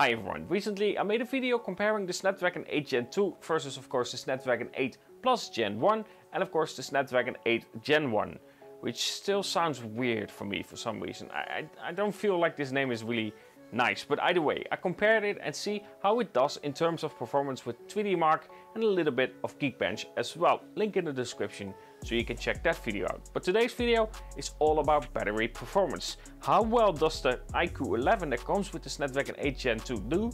Hi everyone, recently I made a video comparing the Snapdragon 8 Gen 2 versus of course the Snapdragon 8 Plus Gen 1 and of course the Snapdragon 8 Gen 1, which still sounds weird for me for some reason. I don't feel like this name is really nice, but either way, I compared it and see how it does in terms of performance with 3DMark and a little bit of Geekbench as well, link in the description so you can check that video out. But today's video is all about battery performance. How well does the iQOO 11 that comes with the Snapdragon 8 Gen 2 do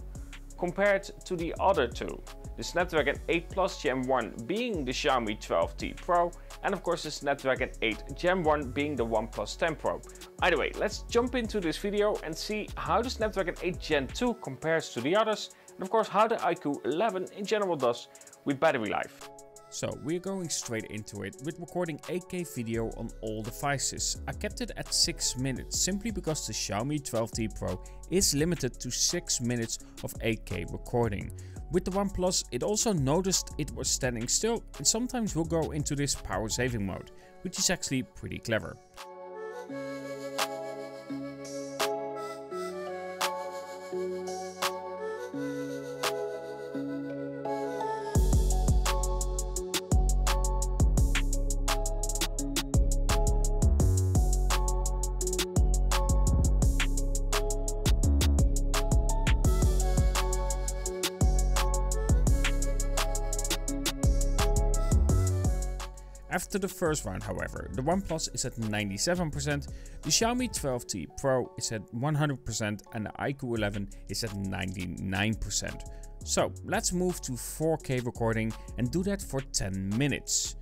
compared to the other two? The Snapdragon 8 Plus Gen 1 being the Xiaomi 12T Pro and of course the Snapdragon 8 Gen 1 being the OnePlus 10 Pro. Either way, let's jump into this video and see how the Snapdragon 8 Gen 2 compares to the others and of course how the iQOO 11 in general does with battery life. So we're going straight into it with recording 8K video on all devices. I kept it at 6 minutes simply because the Xiaomi 12T Pro is limited to 6 minutes of 8K recording. With the OnePlus, it also noticed it was standing still and sometimes will go into this power saving mode, which is actually pretty clever. After the first round, however, the OnePlus is at 97%, the Xiaomi 12T Pro is at 100% and the iQOO 11 is at 99%. So let's move to 4K recording and do that for 10 minutes.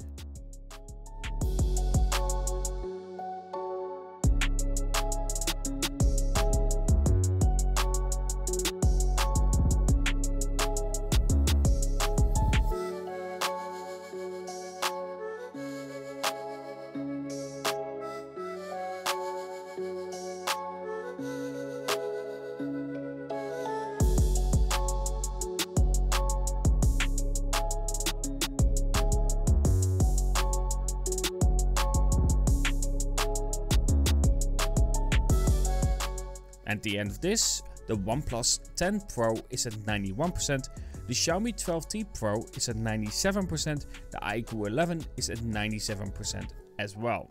At the end of this, the OnePlus 10 Pro is at 91%, the Xiaomi 12T Pro is at 97%, the iQOO 11 is at 97% as well.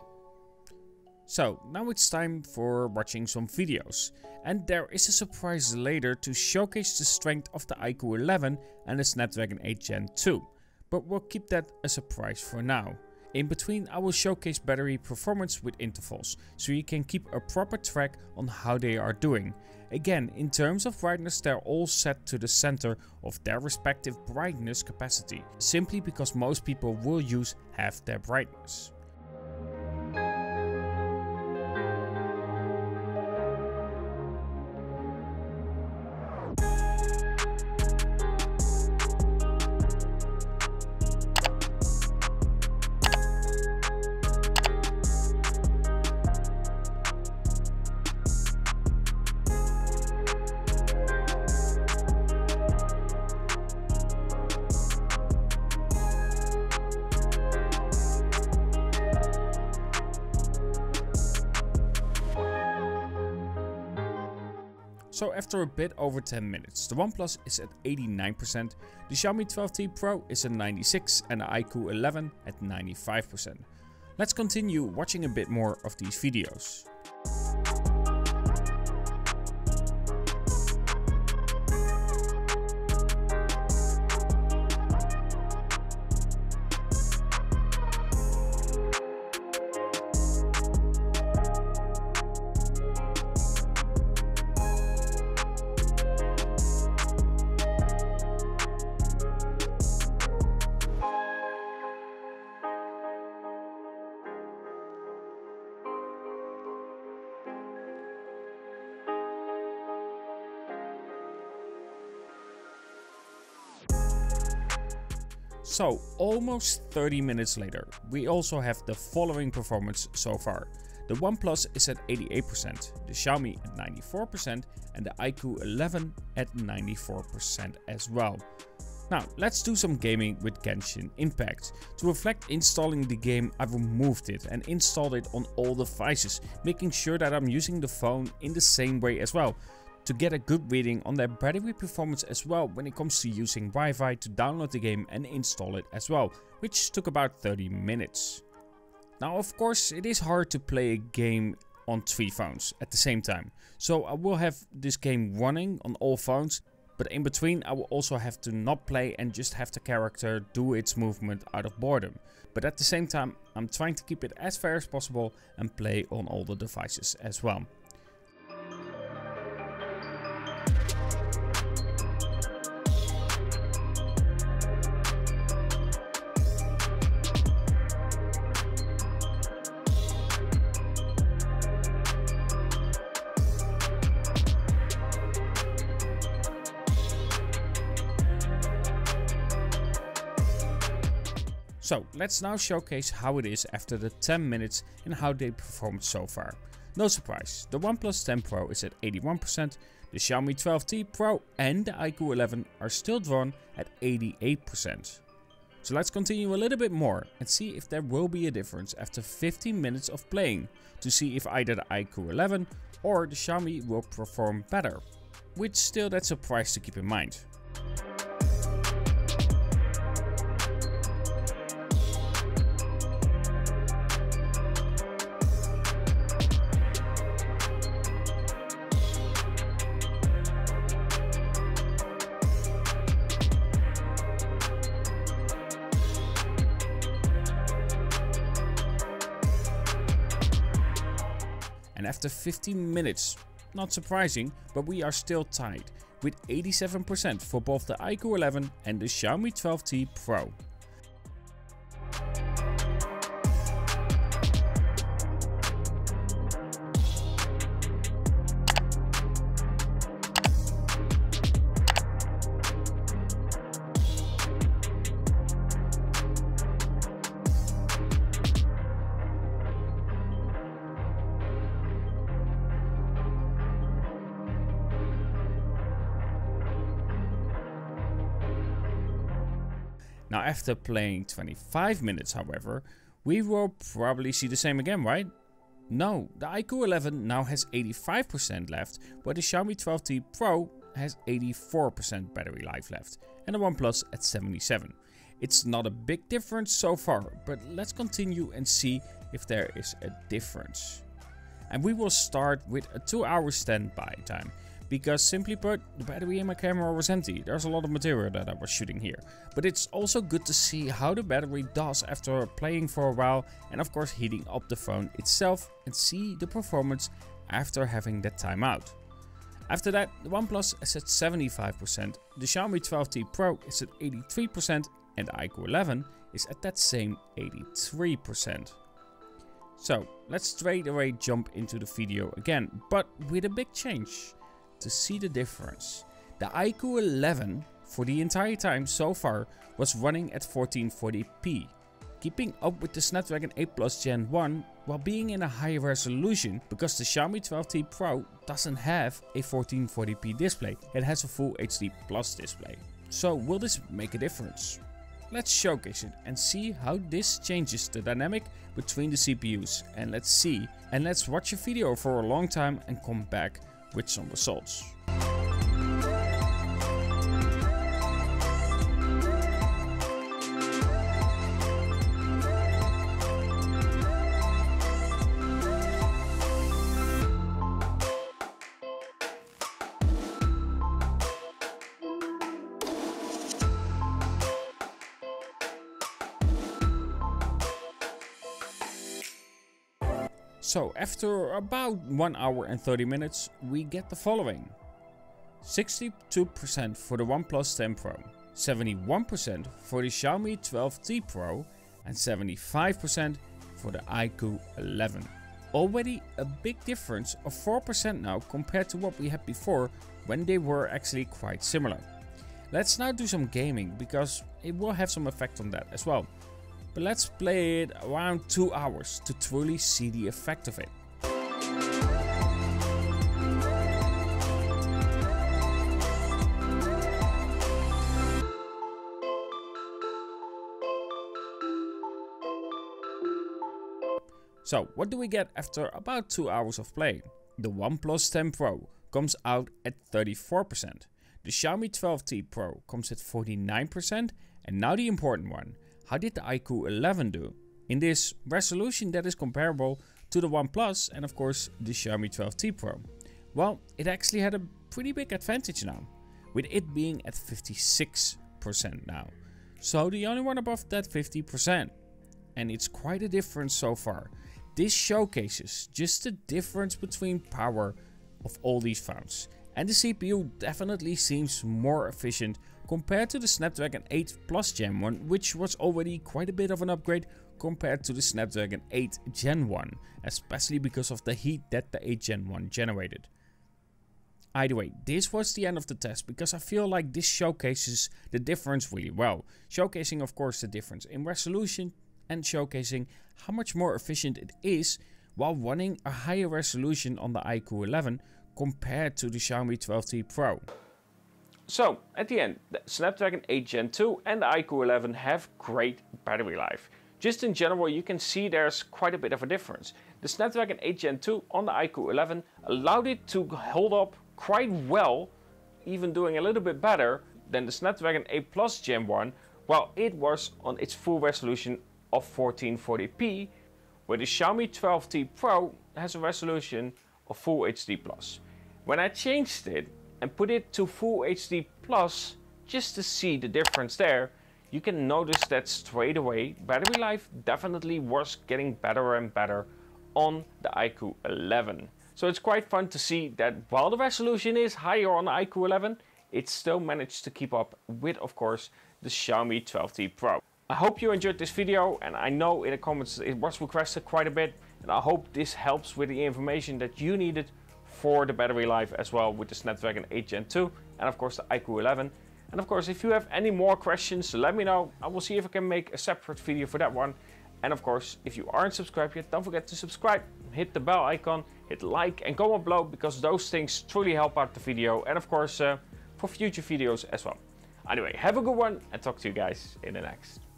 So now it's time for watching some videos, and there is a surprise later to showcase the strength of the iQOO 11 and the Snapdragon 8 Gen 2, but we'll keep that a surprise for now. In between, I will showcase battery performance with intervals, so you can keep a proper track on how they are doing. Again, in terms of brightness, they're all set to the center of their respective brightness capacity, simply because most people will use half their brightness. So after a bit over 10 minutes, the OnePlus is at 89%, the Xiaomi 12T Pro is at 96% and the iQOO 11 at 95%. Let's continue watching a bit more of these videos. So almost 30 minutes later, we also have the following performance so far. The OnePlus is at 88%, the Xiaomi at 94% and the iQOO 11 at 94% as well. Now let's do some gaming with Genshin Impact. To reflect installing the game, I removed it and installed it on all devices, making sure that I'm using the phone in the same way as well. to get a good reading on their battery performance as well when it comes to using Wi-Fi to download the game and install it as well, which took about 30 minutes. Now of course it is hard to play a game on 3 phones at the same time, so I will have this game running on all phones, but in between I will also have to not play and just have the character do its movement out of boredom. But at the same time I'm trying to keep it as fair as possible and play on all the devices as well. So let's now showcase how it is after the 10 minutes and how they performed so far. No surprise, the OnePlus 10 Pro is at 81%, the Xiaomi 12T Pro and the iQOO 11 are still drawn at 88%. So let's continue a little bit more and see if there will be a difference after 15 minutes of playing, to see if either the iQOO 11 or the Xiaomi will perform better. Which still, that's a price to keep in mind. And after 15 minutes, not surprising, but we are still tied with 87% for both the iQOO 11 and the Xiaomi 12T Pro. Now after playing 25 minutes however, we will probably see the same again, right? No, the iQOO 11 now has 85% left, where the Xiaomi 12T Pro has 84% battery life left and the OnePlus at 77. It's not a big difference so far, but let's continue and see if there is a difference. And we will start with a 2-hour standby time. Because simply put, the battery in my camera was empty. There's a lot of material that I was shooting here. But it's also good to see how the battery does after playing for a while, and of course heating up the phone itself, and see the performance after having that time out. After that, the OnePlus is at 75%, the Xiaomi 12T Pro is at 83% and the iQOO 11 is at that same 83%. So let's straight away jump into the video again, but with a big change. To see the difference, the iQOO 11 for the entire time so far was running at 1440p, keeping up with the Snapdragon 8 Plus Gen 1 while being in a higher resolution, because the Xiaomi 12T Pro doesn't have a 1440p display, it has a full HD plus display. So will this make a difference? Let's showcase it and see how this changes the dynamic between the CPUs, and let's watch a video for a long time and come back with some results. So after about 1 hour and 30 minutes we get the following: 62% for the OnePlus 10 Pro, 71% for the Xiaomi 12T Pro and 75% for the iQOO 11. Already a big difference of 4% now compared to what we had before, when they were actually quite similar. Let's now do some gaming because it will have some effect on that as well. But let's play it around 2 hours to truly see the effect of it. So what do we get after about 2 hours of play? The OnePlus 10 Pro comes out at 34%. The Xiaomi 12T Pro comes at 49%, and now the important one, how did the iQOO 11 do? In this resolution that is comparable to the OnePlus and of course the Xiaomi 12T Pro. Well, it actually had a pretty big advantage now, with it being at 56% now. So the only one above that 50%. And it's quite a difference so far. This showcases just the difference between power of all these phones. And the CPU definitely seems more efficient compared to the Snapdragon 8 Plus Gen 1, which was already quite a bit of an upgrade compared to the Snapdragon 8 Gen 1, especially because of the heat that the 8 Gen 1 generated. Either way, this was the end of the test because I feel like this showcases the difference really well. Showcasing of course the difference in resolution and showcasing how much more efficient it is while running a higher resolution on the iQOO 11 compared to the Xiaomi 12T Pro. So at the end, the Snapdragon 8 Gen 2 and the iQOO 11 have great battery life. Just in general, you can see there's quite a bit of a difference. The Snapdragon 8 Gen 2 on the iQOO 11 allowed it to hold up quite well, even doing a little bit better than the Snapdragon 8 Plus Gen 1, while it was on its full resolution of 1440p, where the Xiaomi 12T Pro has a resolution of Full HD+. When I changed it and put it to Full HD+, just to see the difference there, you can notice that straight away battery life definitely was getting better and better on the iQOO 11. So it's quite fun to see that while the resolution is higher on the iQOO 11, it still managed to keep up with, of course, the Xiaomi 12T Pro. I hope you enjoyed this video, and I know in the comments it was requested quite a bit, and I hope this helps with the information that you needed for the battery life as well with the Snapdragon 8 Gen 2 and of course the iQOO 11. And of course, if you have any more questions, let me know. I will see if I can make a separate video for that one. And of course, if you aren't subscribed yet, don't forget to subscribe, hit the bell icon, hit like and comment below, because those things truly help out the video. And of course, for future videos as well. Anyway, have a good one and talk to you guys in the next.